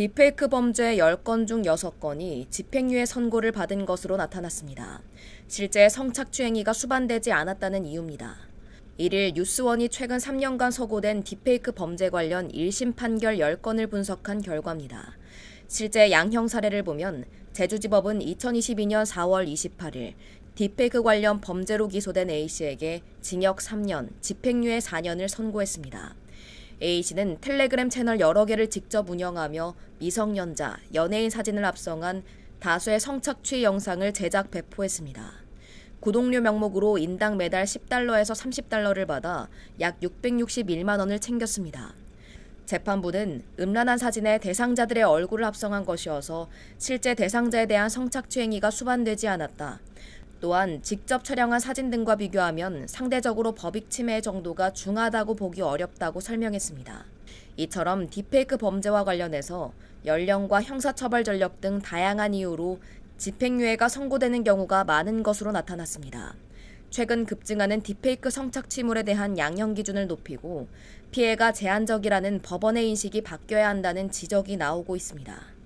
딥페이크 범죄 10건 중 6건이 집행유예 선고를 받은 것으로 나타났습니다. 실제 성착취 행위가 수반되지 않았다는 이유입니다. 이를 뉴스원이 최근 3년간 소고된 딥페이크 범죄 관련 1심 판결 10건을 분석한 결과입니다. 실제 양형 사례를 보면 제주지법은 2022년 4월 28일 딥페이크 관련 범죄로 기소된 A씨에게 징역 3년, 집행유예 4년을 선고했습니다. A씨는 텔레그램 채널 여러 개를 직접 운영하며 미성년자, 연예인 사진을 합성한 다수의 성착취 영상을 제작 배포했습니다. 구독료 명목으로 인당 매달 10달러에서 30달러를 받아 약 661만 원을 챙겼습니다. 재판부는 음란한 사진에 대상자들의 얼굴을 합성한 것이어서 실제 대상자에 대한 성착취 행위가 수반되지 않았다. 또한 직접 촬영한 사진 등과 비교하면 상대적으로 법익 침해의 정도가 중하다고 보기 어렵다고 설명했습니다. 이처럼 딥페이크 범죄와 관련해서 연령과 형사처벌 전력 등 다양한 이유로 집행유예가 선고되는 경우가 많은 것으로 나타났습니다. 최근 급증하는 딥페이크 성착취물에 대한 양형 기준을 높이고 피해가 제한적이라는 법원의 인식이 바뀌어야 한다는 지적이 나오고 있습니다.